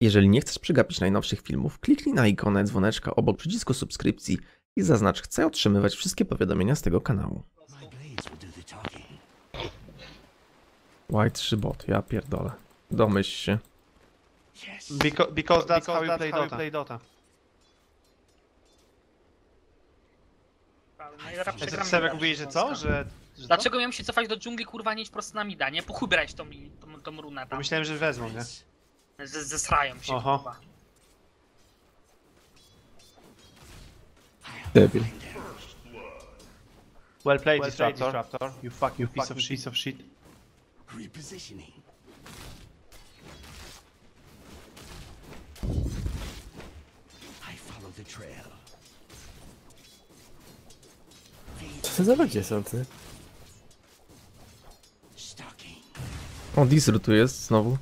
Jeżeli nie chcesz przegapić najnowszych filmów, kliknij na ikonę dzwoneczka obok przycisku subskrypcji i zaznacz "Chcę otrzymywać wszystkie powiadomienia z tego kanału". White 3 bot, ja pierdolę. Domyśl się. Because that's how you play Dota. Chcę jak mówili, że co? Że dlaczego miałem się cofać do dżungli, kurwa, nie iść prosto na mida, nie? Pochubrać tą runę tam. Myślałem, że wezmą, nie? Zesrają się, oho, kurwa. Debil. Well played, Disruptor. You fucking piece of shit. Repositioning. I follow the trail. Co za ludzie są, ty? O, Disru tu jest znowu.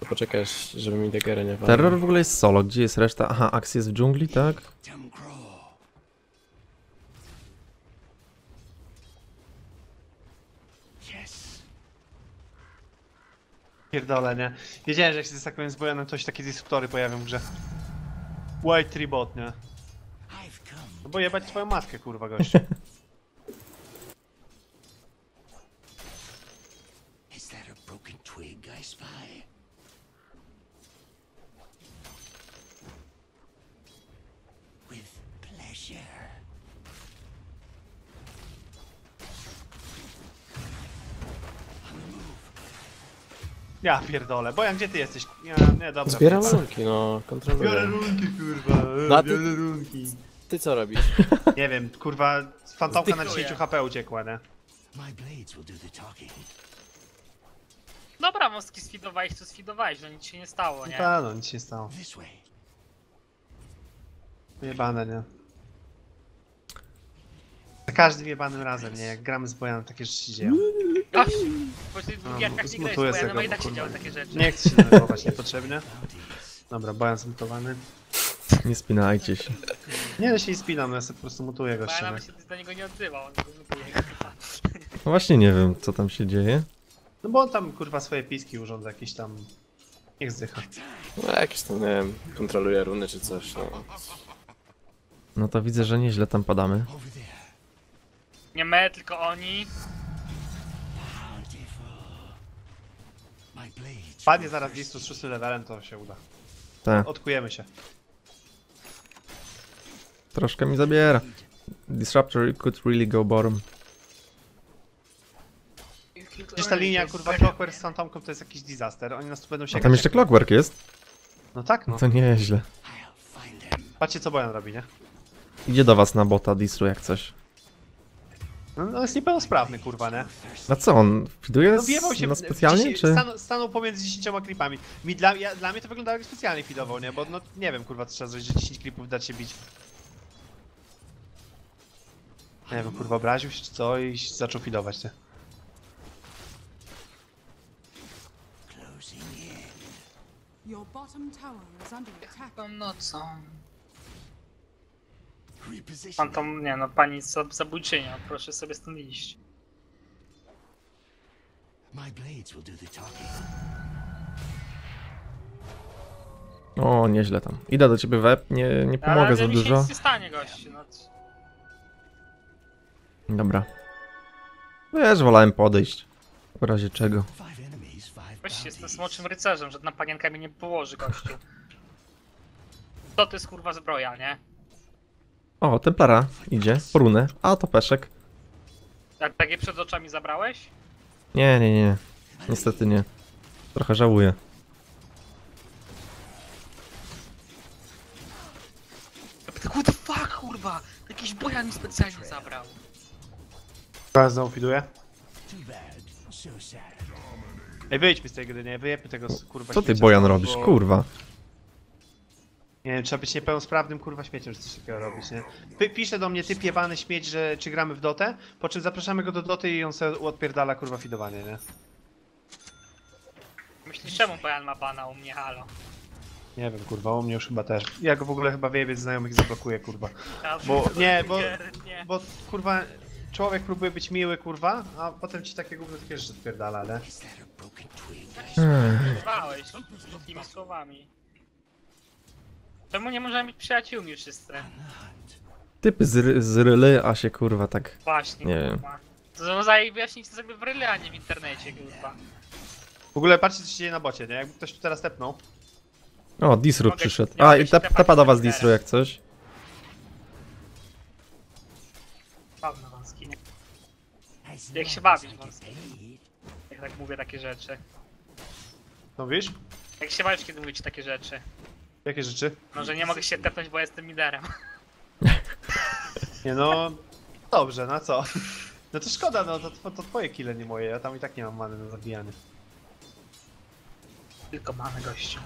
To poczekaj, żeby mi degera nie walił. Terror w ogóle jest solo, gdzie jest reszta? Aha, Axe jest w dżungli, tak? Pierdolę, nie? Wiedziałem, że jak się zastakuję z Bojanem, coś takie disruptory pojawią w grze. White tree bot, nie? No bo jebać twoją matkę, kurwa, gościu. Ja pierdolę, Bojan, gdzie ty jesteś? Nie, dobra. Zbieram runki, no, kontroluję. Biorę runki, kurwa, biorę runki. Ty co robisz? Nie wiem, kurwa, Fantomka na 10 HP uciekła, nie? Dobra, moski sfidowałeś, to sfidowałeś, no nic się nie stało, nie? No tak, no nic się nie stało. Wyjebane, nie? Za każdym jebanym razem, nie? Jak gramy z Bojanem, takie rzeczy się dzieją. Nie chcę się nerwować niepotrzebnie. Dobra, Bojan zmutowany. Nie spinajcie się. Nie, no się nie spinam, ja sobie po prostu mutuję gościa. Bojan nawet się do niego nie odzywał, on go mutuje. No właśnie nie wiem, co tam się dzieje. No bo on tam kurwa swoje piski urządza, jakieś tam... Niech zdycha. No jakieś tam, nie wiem, kontroluje runy czy coś. No, no to widzę, że nieźle tam padamy. Nie my, tylko oni. Padnie zaraz listu z 6 levelem, to się uda. Tak. Odkujemy się. Troszkę mi zabiera. Disruptor could really go bottom. Przecież ta linia, kurwa, Clockwork z Fantomką to jest jakiś disaster. Oni nas tu będą sięgać. A tam jeszcze Clockwork jest? No tak, no. To nieźle. Patrzcie, co Bojan robi, nie? Idzie do was na bota, Disru, jak coś. No jest niepełnosprawny, kurwa, nie? A co, on fiduje no specjalnie, czy? Stanął pomiędzy 10 klipami. Dla mnie to wyglądało jak specjalnie fidował, nie? Bo no nie wiem, kurwa, trzeba zrobić, że 10 klipów dać się bić. Nie wiem, kurwa, obraził się czy co i zaczął fidować, nie? Jaką nocą? Fantom, nie no, pani zabójczynia, proszę sobie stąd iść. O, nieźle tam. Idę do ciebie web, nie pomogę ale za mi się dużo. Nic nie stanie, gości, no. Dobra. Wiesz, wolałem podejść. W razie czego. Weź, jestem smoczym rycerzem, żadna panienka mnie nie położy, gościu. To ty jest kurwa zbroja, nie? O, Templara idzie, po runę, a to peszek. Tak je przed oczami zabrałeś? Nie. Niestety nie. Trochę żałuję. What the fuck, kurwa? Jakiś Bojan mi specjalnie zabrał. Teraz znowu fiduje. Ej, wyjdźmy z tej gry, nie? Wyjebmy tego, kurwa. Co ty, Bojan, robisz, kurwa? Nie wiem, trzeba być niepełnosprawnym, kurwa, śmieciem, że coś takiego robić, nie? Pisze do mnie typ jebany śmieć, że czy gramy w Dotę, po czym zapraszamy go do Doty i on sobie odpierdala, kurwa, fidowanie, nie? Myślisz, czemu Bojan ma bana u mnie, halo? Nie wiem, kurwa, u mnie już chyba też. Ja go w ogóle chyba wyjebię, znajomych zablokuje, kurwa. Bo, kurwa, Człowiek próbuje być miły, kurwa, a potem ci takie gówno takie rzeczy odpierdala, ale... Zbałeś z takimi słowami. Czemu nie możemy być przyjaciółmi już wszyscy? Typy z Ryly, a się kurwa tak... Właśnie, nie kurwa. Wiem. To można jej wyjaśnić to sobie w Ryly, a nie w internecie, kurwa. W ogóle patrzcie, co się dzieje na bocie, nie? Jakby ktoś tu teraz tepnął. O, Disrupt przyszedł. A, i tapa do was Disru jak coś. Bawno wąski, nie? Jak się bawisz wąski? Jak tak mówię takie rzeczy. No wiesz? Jak się bawisz, kiedy mówicie takie rzeczy? Jakie rzeczy? No, że nie mogę się tepnąć, bo jestem liderem. Nie no... Dobrze, no co? No to szkoda, no to twoje kile, nie moje. Ja tam i tak nie mam many na zabijanie. Tylko mamy gościu.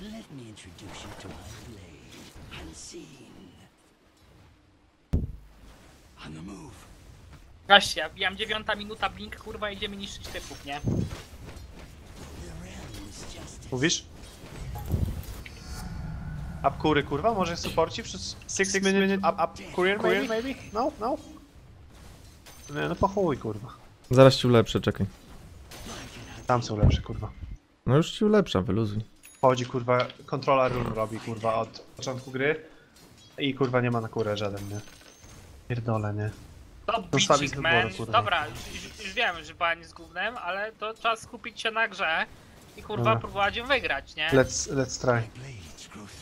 Let me introduce you to my blade, unseen. On the move. Gość, ja wbijam 9 minuta, blink, kurwa, idziemy niszczyć typów, nie? Mówisz? Up kury, kurwa, może supporci przez 6 minute up courier maybe? No, no. Nie, no po chuj, kurwa. Zaraz ci ulepszę, czekaj. Tam są lepsze, kurwa. No już ci ulepszam, wyluzuj. Chodzi, kurwa, kontrola run robi, kurwa, od początku gry i kurwa nie ma na kurę żaden, nie? Pierdolę, nie? Bitchik, man. Góry, dobra, już wiem, że była nie z gównem, ale to trzeba skupić się na grze i kurwa próbować ją wygrać, nie? Let's try.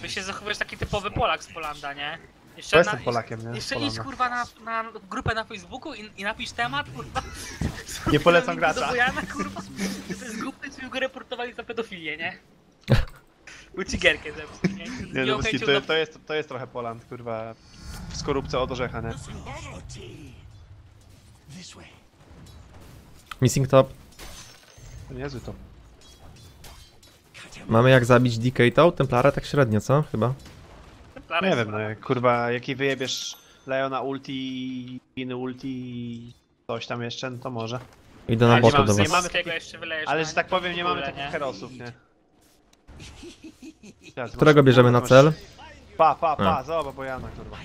Wy się zachowujesz taki typowy Polak z Polanda, nie? Jeszcze jestem Polakiem, nie? Jeszcze idź kurwa na grupę na Facebooku i napisz temat, kurwa. Nie polecam gracza. Bojana, kurwa, z grupy, którzy go reportowali za pedofilię, nie? Ucigierkę zepsuć, nie? No, to jest trochę Poland, kurwa, w skorupce od orzecha, nie? Missing top. To niezły top. Mamy jak zabić DK tą? Templara tak średnio, co? Chyba? Templara nie wiem, no, kurwa, jaki wyjebiesz Leona ulti, inny ulti, coś tam jeszcze, no to może. Idę na bota do was. Nie mamy tego jeszcze wylejesz. Ale że tak powiem, nie mamy takich herosów, nie? Którego bierzemy na cel? Pa, zobacz Bojana, kurwa.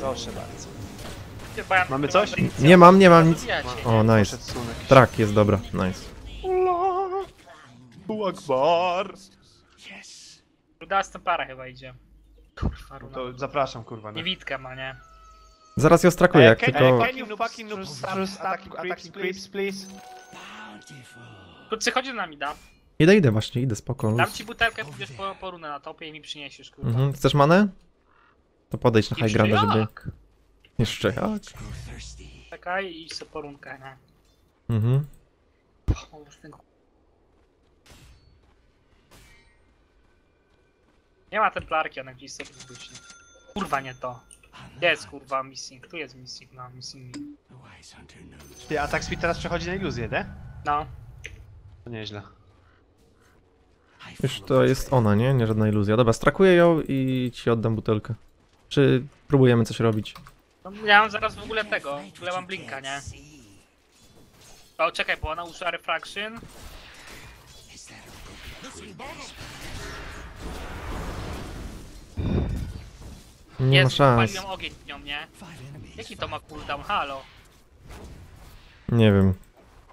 Proszę bardzo. Mamy coś? Nie mam nic. O, nice. Trak jest dobra, nice. Akbar. Ruda z Tempara chyba idzie. Kurwa, Ruda. To zapraszam, kurwa. Nie witka ma, nie? Zaraz ją strakuję, jak tylko... Attacking creeps, please. Kurczę, chodź do nam, Ida. Idę właśnie, idę, spoko. Dam ci butelkę, pójdziesz po runę na topie i mi przyniesiesz, kurwa. Chcesz manę? To podejdź na high ground, żeby... Jeszcze jak? Czekaj i sobie po runkę, nie? Nie ma templarki, ona gdzieś sobie wróci. Kurwa, nie to. Gdzie jest kurwa missing? Tu jest missing, no missing. Ty, atak speed teraz przechodzi na iluzję, nie? No. To nieźle. Już to jest ona, nie? Nie żadna iluzja. Dobra, strakuję ją i ci oddam butelkę. Czy próbujemy coś robić? No, ja mam zaraz w ogóle tego. W ogóle mam blinka, nie? O, czekaj, bo ona użyła refraction. Nie jest, ma szans. Paliłem ogień nią, nie? Jaki to ma cooldown? Halo? Nie wiem.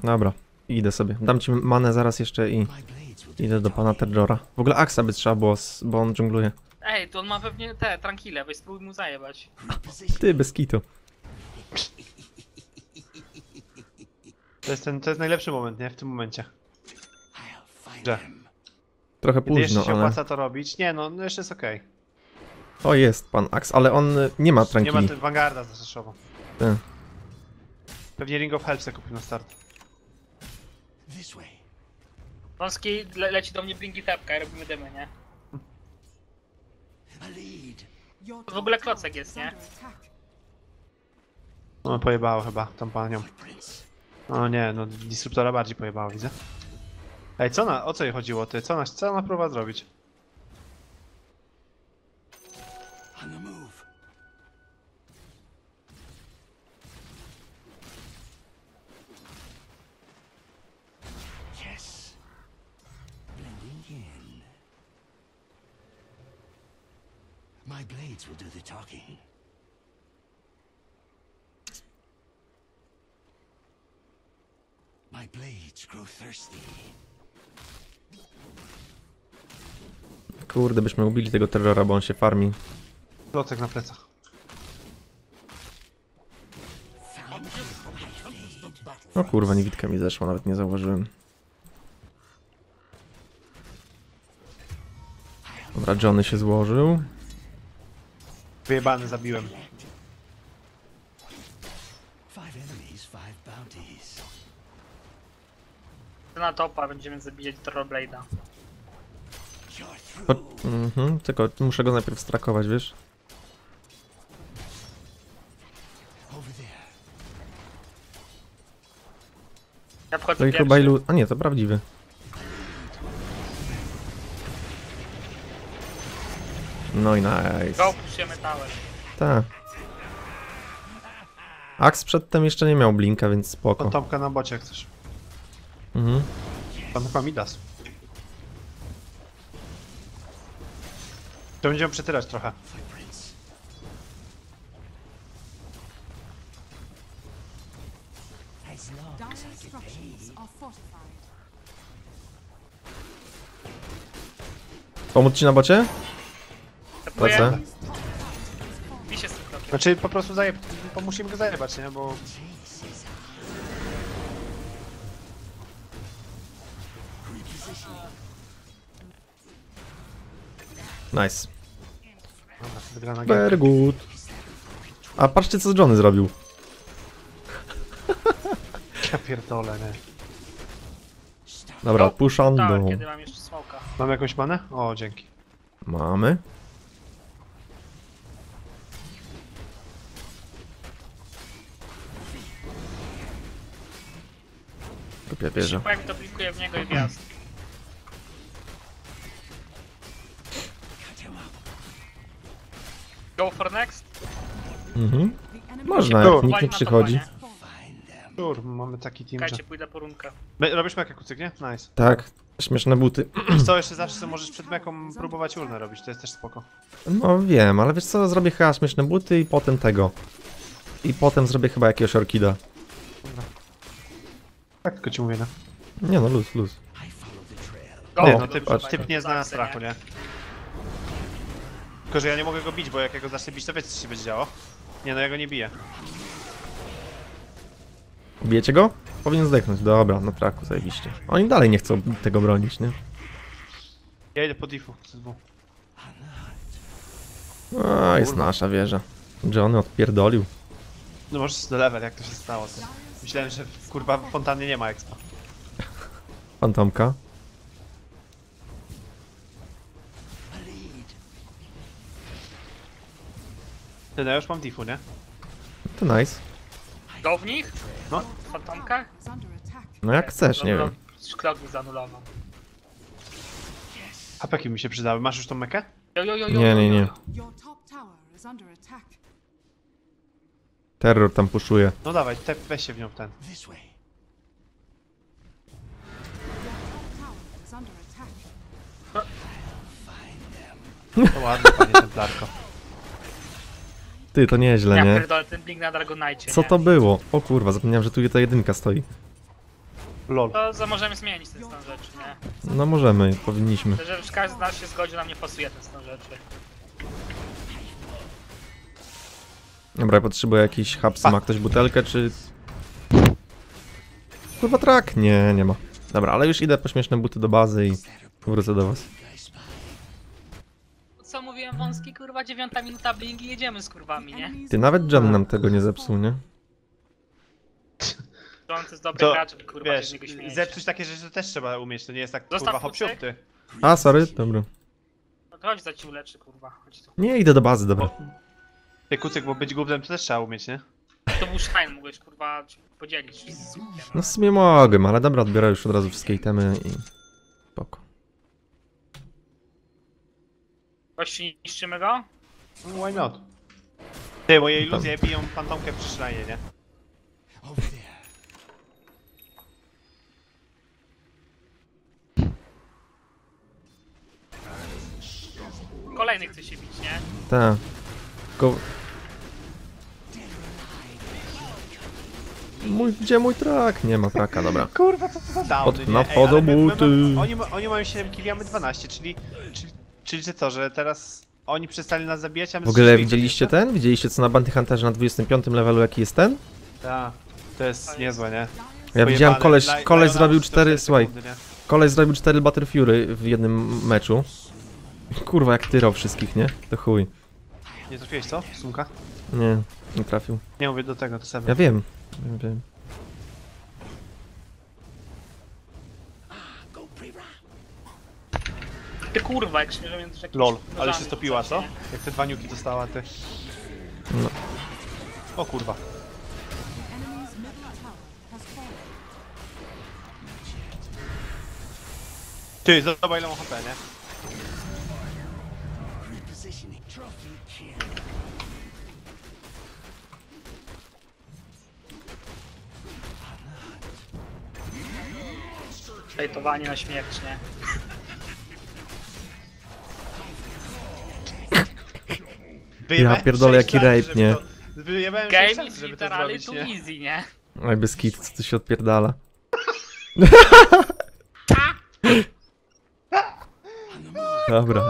Dobra, idę sobie. Dam ci manę zaraz jeszcze i idę do pana Terrora. W ogóle Axa by trzeba było, bo on dżungluje. Ej, to on ma pewnie te Tranquile, weź spróbuj mu zajebać. Ty, bez kitu. To jest najlepszy moment, nie? W tym momencie. Że. Trochę późno, jeszcze się opłaca to robić. Nie no, jeszcze jest okej. O, jest pan Axe, ale on nie ma Tranquili. Nie ma Vanguarda zresztą. Pewnie Ring of Help se kupił na start. Wąski leci do mnie blinki tapka i robimy dymy, nie? To w ogóle klocek jest, nie? No pojebało chyba tą panią. No nie, no Disruptora bardziej pojebało, widzę. Ej, o co jej chodziło ty? Co ona próbowała zrobić? My blades will do the talking. My blades grow thirsty. Kurde, byśmy ubili tego terrora, bo on się farmi. Klocek na plecach. No kurwa, niewidka mi zeszła, nawet nie zauważyłem. Dobra, Johnny się złożył. Wyjebany, zabiłem. Na topa będziemy zabijać Terrorblade'a. Tylko muszę go najpierw strakować, wiesz? Ja wchodzę pierwszy. Chyba ilu... A nie, to prawdziwy. No i nice. Go puszujemy tower. Tak. Axe przedtem jeszcze nie miał blinka, więc spoko. Fantomka na bocie jak chcesz. Mhm. Fantomka mi das. To będziemy przetyrać trochę. Pomóc ci na bocie? Lecę. Znaczy po prostu musimy go zajebać, nie? Bo... Nice. Very good. A patrzcie co Johnny zrobił. Ja pierdolę, nie? Dobra, puszam do... kiedy mam jeszcze smoka. Mam jakąś manę? O, dzięki. Mamy. Ja bierzę. Szybko jak to blikuje w niego i gwiazd. Go for next? Mhm. Można, jak nikt nie przychodzi. Tur, mamy taki team. Czekajcie, pójdę po runkę. Robisz mekę, kucyk, nie? Nice. Tak, śmieszne buty. Wiesz co, jeszcze zawsze możesz przed meką próbować urnę robić, to jest też spoko. No wiem, ale wiesz co, zrobię chyba śmieszne buty i potem tego. I potem zrobię chyba jakiegoś orkida. Tak tylko ci mówię, no. Nie no, luz. Nie, no typ nie zna na strachu, nie? Tylko, że ja nie mogę go bić, bo jak ja go zacznę bić, to wiecie co się będzie działo. Nie no, ja go nie biję. Bijecie go? Powinien zdechnąć, dobra, na traku, zajebiście. Oni dalej nie chcą tego bronić, nie? Ja idę po diffu, z A, jest nasza wieża. Johnny odpierdolił. No możesz do level, jak to się stało. To... Myślałem, że kurwa w fontannie nie ma expa. Fantomka. Ty, no ja już mam diffu, nie? To nice. Go w nich? No. Fantomka? No jak chcesz, nie wiem. Szklak mi zanulował. Hapeki mi się przydały. Masz już tą mekę? Nie. Terror tam puszuje. No dawaj, weź się w nią ten. To ładnie, panie Templarko. Ty, to nieźle, nie? Ja pierdolę, ten blink na Dragon Lance. Co to było? O kurwa, zapomniałem, że tu ta jedynka stoi. Lol. To możemy zmienić ten stan rzeczy, nie? No możemy, powinniśmy. Że każdy z nas się zgodził, nam nie pasuje ten stan rzeczy. Dobra, ja potrzebuję jakiś hapsa. Ma ktoś butelkę, czy... Kurwa trak? Nie, nie ma. Dobra, ale już idę po śmieszne buty do bazy i wrócę do was. Co mówiłem, wąski, kurwa, 9 minuta bling i jedziemy z kurwami, nie? Ty, nawet John nam tego nie zepsuł, nie? John to jest dobry gracz, kurwa, wiesz, zepsuć takie rzeczy to też trzeba umieć, to nie jest tak, kurwa, hopsiup, ty. A, sorry, dobra. No chodź, za ci uleczy, kurwa, chodź tu. Nie, idę do bazy, dobra. Ty, kucyk, bo być głupem to też trzeba umieć, nie? To był Shain, mogłeś kurwa podzielić. No w sumie mogłem, ale dobra, odbiorę już od razu wszystkie itemy i... Spoko. Właśnie niszczymy go? No, why not? Ty, moje iluzje biją Fantomkę przy Shainie, nie? kolejny chce się bić, nie? Tak. Tylko... Gdzie mój trak? Nie ma traka, dobra. Kurwa, co to za downy, nie? Oni mają 7 killi, a my 12, czyli to, że teraz oni przestali nas zabijać, a my... W ogóle widzieliście ten? Widzieliście co na Bounty Hunterze na 25 levelu jaki jest ten? Tak, to jest niezłe, nie? Ja widziałem, koleś zrobił 4, słuchaj, koleś zrobił 4 Battle Fury w jednym meczu. Kurwa, jak tyrał wszystkich, nie? To chuj. Nie trafiłeś, co? Sumka? Nie, nie trafił. Nie mówię do tego, to sobie. Ja wiem. Wiem. Ty kurwa, jak śmierzę między jakimiś... LOL, ale się stopiła, co? Jak te dwa niuki dostała, ty... No. O kurwa. Ty, zobacz ile mam HP, nie? Fejtowanie na śmierć, nie? Ja pierdolę jaki rape, nie? Game is literally too easy, nie? Oj, bez kit, co tu się odpierdala. Dobra.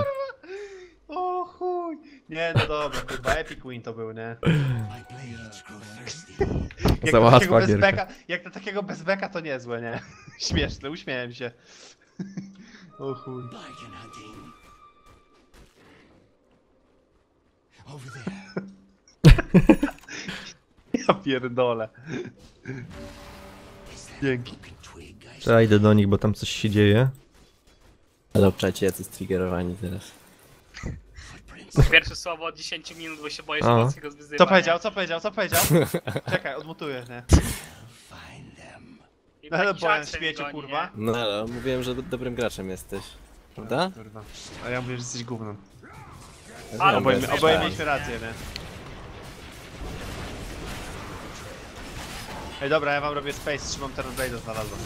O chuj. Nie, no dobra, chyba Epic Win to był, nie? Za łatwa gierka. Jak na takiego bezbeka to niezłe, nie? Śmieszne, uśmiałem się. O chuj. Ja pierdolę. Dzięki. Ja idę do nich, bo tam coś się dzieje. Ale obczajcie, jacy striggerowani teraz. Pierwsze słowo od 10 minut, bo się boję, że nic go zwyzywa. Co powiedział? Czekaj, odmutuję, nie? No ale Bojan w świecie, kurwa. No ale mówiłem, że dobrym graczem jesteś. Prawda? Kurwa. A ja mówię, że jesteś gównem. Ale oboje mieliśmy rację, nie? Ej, dobra, ja wam robię space, trzymam Terrorblade'a, znalazłem.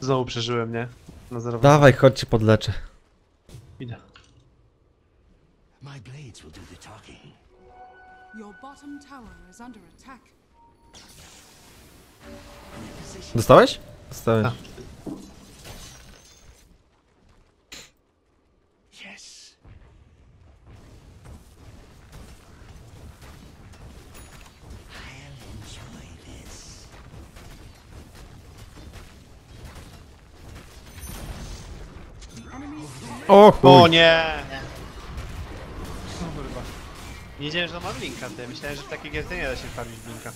Znowu przeżyłem, nie? No, dawaj, chodź, cię podleczę. Idę. Dostałeś? Dostałeś. A. O chuj. O nie! O kurwa. Nie wiedziałem, że to ma blinka, ty. Myślałem, że w takiej gierce nie da się farmić blinka.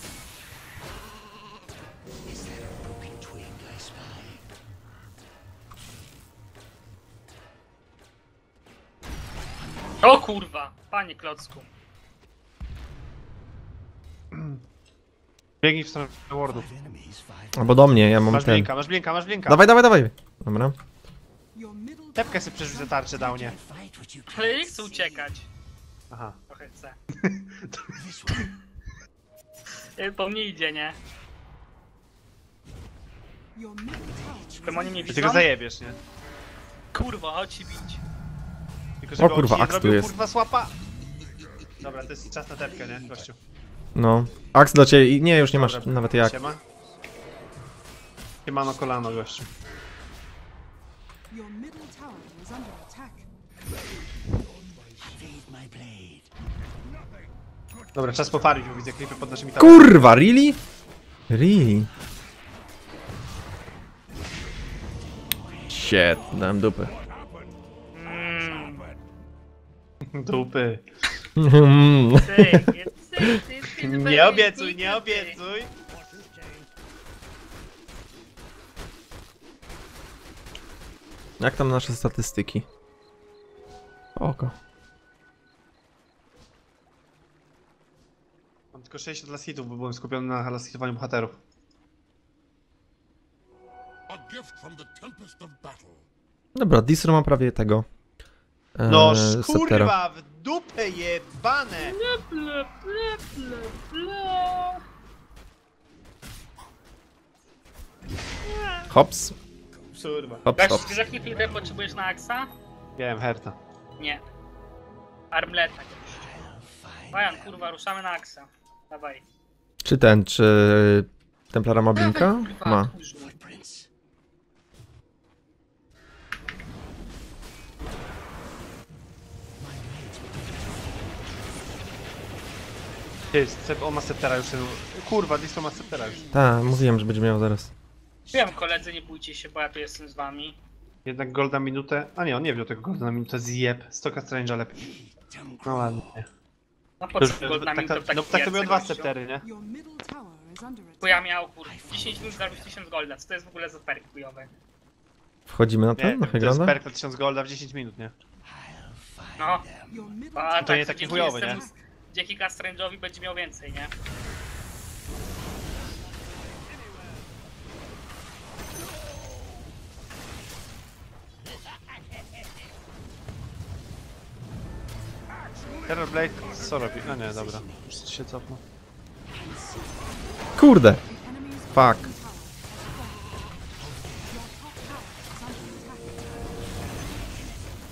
O kurwa! Panie klocku. Biegnij w stronę wardu. Albo do mnie, ja mam ten. Masz blinka. Dawaj. Dobra. Tepkę sobie przerzucę tarczę, downie. Ale nie chcę uciekać. Aha. Trochę chcę. Po mnie idzie, nie? Oni mnie widzą? Ty go zajebiesz, nie? Kurwa, chodź i bić. Tylko, o kurwa, Axe tu jest. Kurwa, słapa. Dobra, to jest czas na tepkę, nie? Gościu. No. Axe do ciebie. Nie, już nie masz. Dobra, nawet jak. Siema. Siemano kolano, gościu. Your middle tower is under attack. Dobra, czas poparlić, bo widzę klipy pod naszymi tarami. Kurwa, really? Really? Shit, dam dupy. Dupy. Nie obiecuj, nie obiecuj. Jak tam nasze statystyki? Oko. Mam tylko 60 last hitów, bo byłem skupiony na last hitowaniu bohaterów. Dobra, Disro ma prawie tego. No kurwa, w dupę jebane! Hops. Kurwa. Hops. Wiesz, jaki filter potrzebujesz na Axa? Wiem, Herta. Nie. Armleta. Bojan, kurwa, ruszamy na Axa. Dawaj. Czy ten, czy... Templara ma blinka? Ma. On ma Sceptera już. Kurwa, Disco ma Sceptera już. Tak, mówiłem, że będzie miał zaraz. Wiem, koledzy, nie bójcie się, bo ja tu jestem z wami. Jednak gold na minutę. A nie, on nie wziął tego golda na minutę, zjeb. Stoka Strange'a lepiej. No ładnie. No po co gold na minutę? No tak to miał dwa Sceptery, nie? Bo ja miał, kurwa, 10 minut zarobić 1000 golda. Co to jest w ogóle za perk chujowy? Wchodzimy na ten? Na to jest perk na 1000 golda w 10 minut, nie? No. A to nie taki chujowy, nie? Dzięki Strange'owi będzie miał więcej, nie? Terrorblade, co robi? No nie, dobra. Już się cofnął. Kurde! Fuck.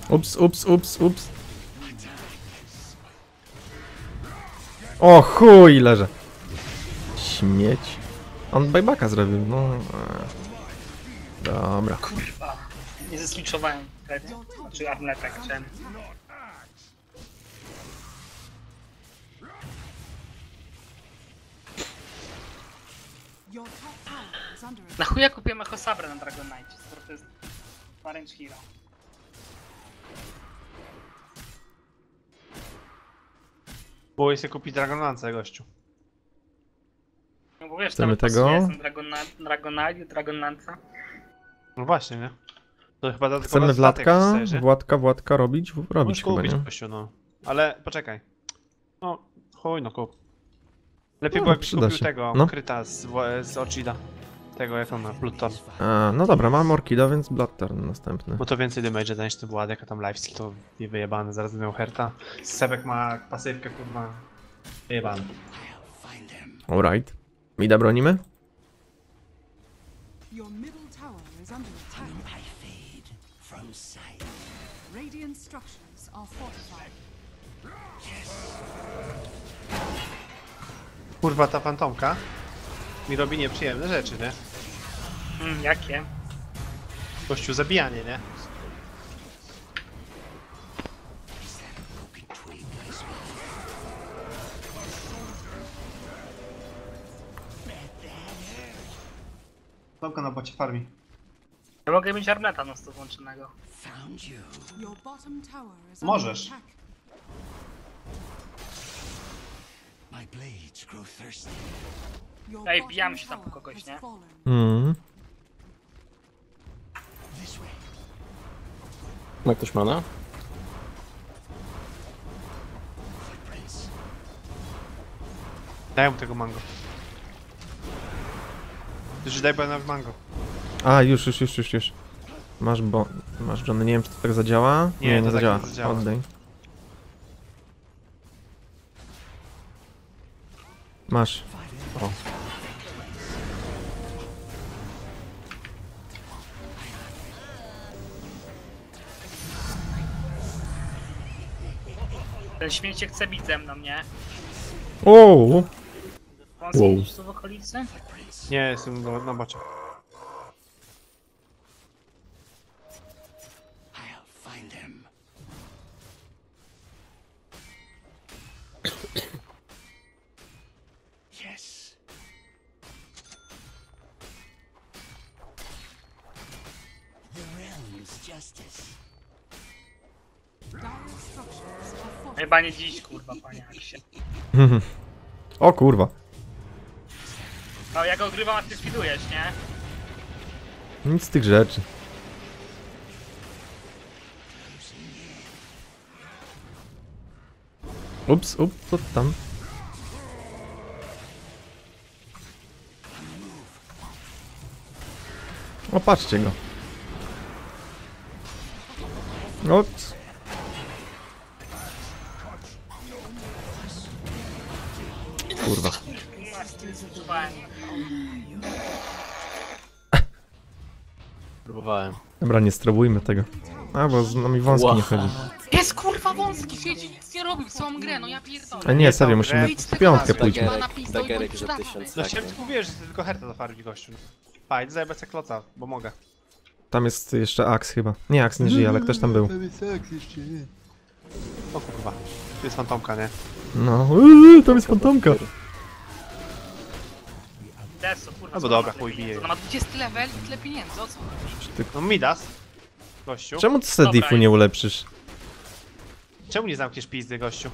Ups, ups, ups, ups. O chuj, leżę. Śmieć. On buybacka zrobił, no. Dobra. Kurwa, nie zeswitchowałem wtedy. Znaczy armletek, chciałem. Na chuja kupiłem Echo Sabre na Dragon Lance, skoro to jest Orange Hero. Boję się kupić Dragon Lance, gościu. No bo wiesz, tam tego? Jestem Dragon Lance, Dragon Lance'a. No właśnie, nie? To chyba dodatkowo chcemy Władka robić? Robić chyba, kupić, nie? Gościu, no. Ale poczekaj. No, chuj no kup. Lepiej no, byłoby kupił się. Tego no. Kryta z Orchida. Tego jak on ma, Bloodthorn. No dobra, mam Orchida, więc Bloodthorn następny. Bo to więcej damage'a daje niż ty Władek, a tam lifesteal to nie wyjebane, zaraz będę miał herta. Sebek ma pasywkę, kurwa. Wyjebane. Alright. Mida bronimy? Kurwa, ta fantomka mi robi nieprzyjemne rzeczy, nie? Jakie? Kościół zabijanie, nie? Fantomka na bocie farmi. Ja mogę mieć armleta na sto włączonego. Możesz. Ej, bijam się tam po kogoś, nie? Ma ktoś mana? Daj mu tego mango. Już daj bana w mango. A, już. Masz bo... Masz Johnny, nie wiem czy to tak zadziała? Nie, nie zadziała. Oddaj. Masz. O. Ten śmiecie chce bić ze mną, nie? Ooo! Pan siedzisz tu w okolicy? Nie, jestem na bocie. Chyba nie dziś, kurwa, panie Aksie. O kurwa. No ja go ogrywam, a ty spidujesz, nie? Nic z tych rzeczy. Ups, co tam? O, patrzcie go. Ops. Kurwa. Próbowałem. Dobra, nie strobujmy tego. A, bo z nami wąski nie chodzi. Jest kurwa wąski, siedzi, nic nie robi w całą grę, no ja pierdolę. A nie, serio, musimy w piątkę pójść. Dagerek za 1000. No się mówiłeś, że tylko hertę zafarbi gościu. Fajnie, zajebę se kloca, bo mogę. Tam jest jeszcze Axe chyba. Nie, Axe nie żyje, ale ktoś tam był. Tam jest Axe jeszcze, nie. O kurwa, tu jest Fantomka, nie? No, tam jest Fantomka. No bo dobra, chuj bije. Ona ma 20 level i tyle pieniędzy, o co? No Midas, gościu. Czemu ty se diffu nie ulepszysz? Czemu nie zamkniesz pizdy, gościu?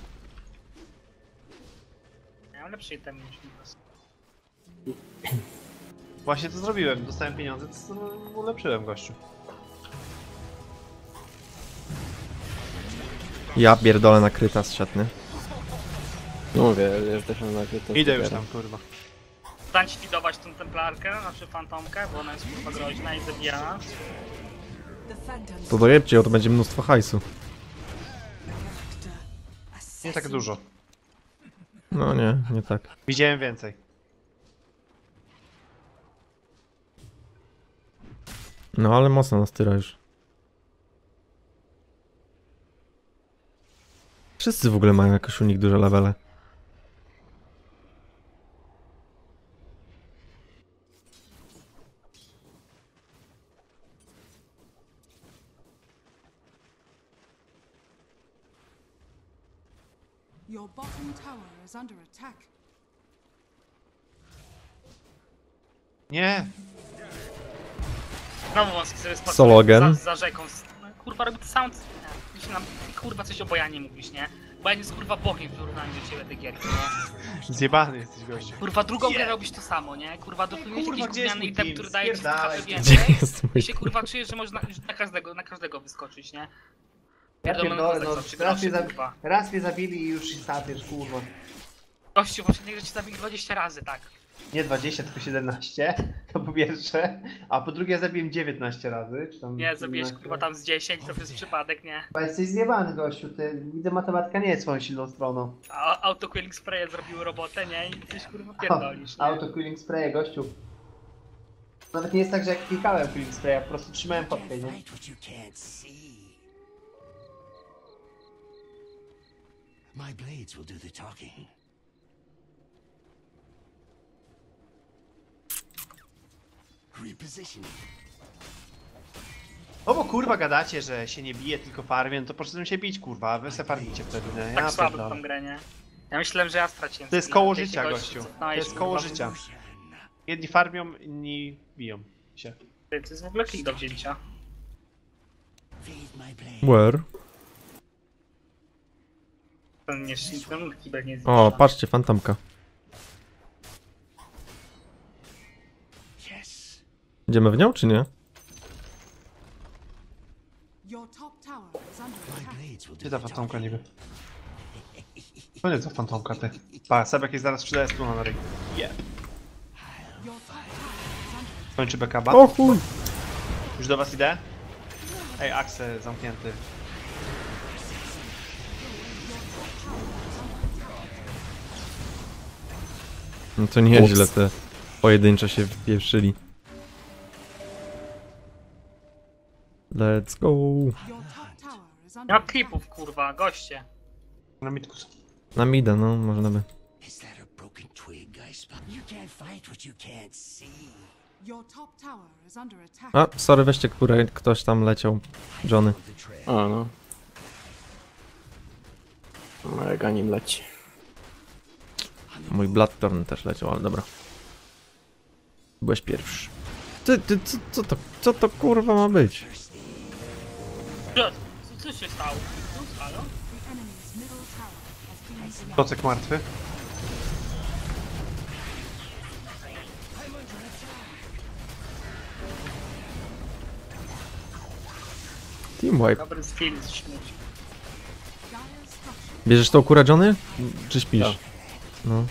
Ja mam lepszy item niż Midas. Właśnie to zrobiłem, dostałem pieniądze, to ulepszyłem, gościu. Ja pierdolę na kryta zsiadny. No mówię, ja też mam na kryta. Idę już tam, kurwa. Stań ci lidować tą Templarkę, znaczy Fantomkę, bo ona jest kurwa groźna i zabijana. To dojebcie, o to będzie mnóstwo hajsu. Nie tak dużo. No nie, nie tak. Widziałem więcej. No ale mocno nas tyra już. Wszyscy w ogóle mają jakoś u nich duże levele. Your bottom tower is under attack. Nie. Znowu wąski sobie spadł za rzeką. Kurwa robi to sound. Ty nam kurwa coś o Bojanie mówisz, nie? Bojan jest kurwa bogiem w porównaniu do ciebie tej gierki, nie? Zjebany jesteś gościem. Kurwa drugą grę robisz to samo, nie? Kurwa dopełniłeś jakiś gówniany item, który daje ci trochę więcej. I się kurwa czujesz, że możesz na każdego wyskoczyć, nie? Ja pierdolę, no, raz mnie zabili i już satyr, kurwa. Gościu, właśnie nie, że cię zabili 20 razy, tak? Nie 20, tylko 17, to po pierwsze. A po drugie, ja zabiłem 19 razy. Czy tam nie, zabiłeś kurwa tam z 10, to jest przypadek, nie? Bo jesteś zjebany, gościu, ty, widzę, matematyka nie jest swoją silną stroną. A auto-quilling spraye zrobiły robotę, nie? I coś kurwa pierdolisz, nie? Auto-quilling spraye, gościu. Nawet nie jest tak, że jak klikałem quilling spraya, po prostu trzymałem podkę, nie? My blades will do the talking. Repositioning. O bo kurwa gadacie, że się nie bije, tylko farmię, no to proszę się bić kurwa, wy se farmicie wtedy, nie? Ja tak słabo w tą grę, nie? Ja myślałem, że ja straciłem. To jest koło życia, gościu. To jest koło życia. Jedni farmią, inni biją się. To jest w ogóle klik do wzięcia. Where? O, patrzcie, Fantomka. Idziemy w nią, czy nie? Gdzie ta Fantomka niby? To nie to Fantomka, ty. Pa, Sebek jest zaraz przydaje struna na ryj. Yeah. Kończy BKB. O chuj! Już do was idę? Ej, Axe zamknięty. No to nieźle te pojedyncze się wpieprzyli. Let's go! Nie ma creepów, kurwa, goście. Na midku. Na mida, no, można by. A, sorry, weźcie, które ktoś tam leciał. Johnny. A, no. Mega nim leci. Mój Bloodthorn też leciał, ale dobra. Byłeś pierwszy. Ty, co to kurwa ma być? Co się stało? Kocek martwy. Teamwipe. Dobry skill. Bierzesz to kurwa, Johnny? Czy śpisz? No.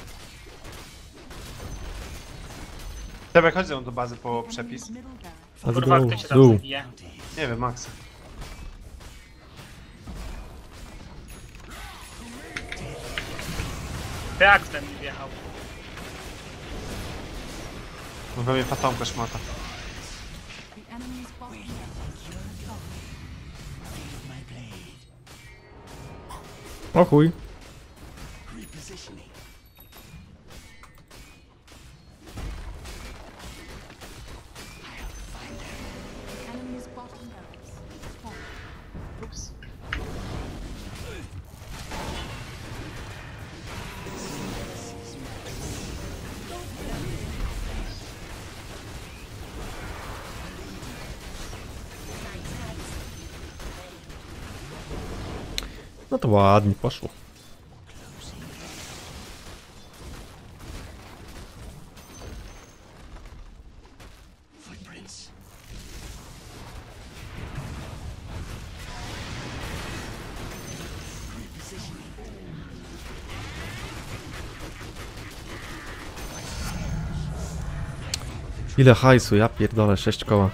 Dobra, chodź do bazy po przepis. Kurwa, kto się tam zabije? Nie wiem, Max. Ty Axe mi wjechał. No we mnie Fantomka szmata. O chuj. No to ładnie poszło. Ile hajsu, ja pierdolę, 6 koła.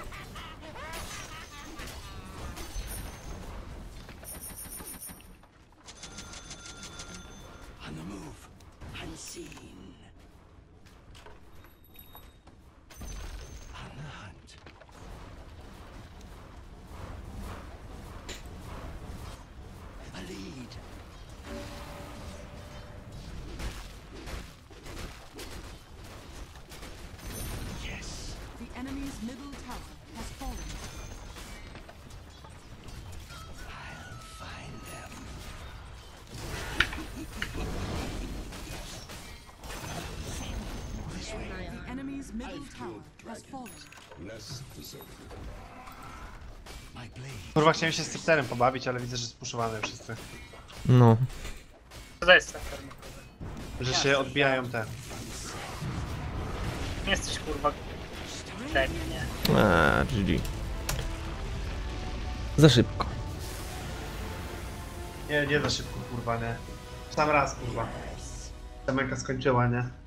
Kurwa, chciałem się z Scepterem pobawić, ale widzę, że spuszczowany wszyscy. No. Co to jest Scepter? Że się odbijają te. Nie jesteś kurwa. GG. Za szybko. Nie, nie za szybko, kurwa, nie. Sam raz, kurwa. Ta męka skończyła, nie?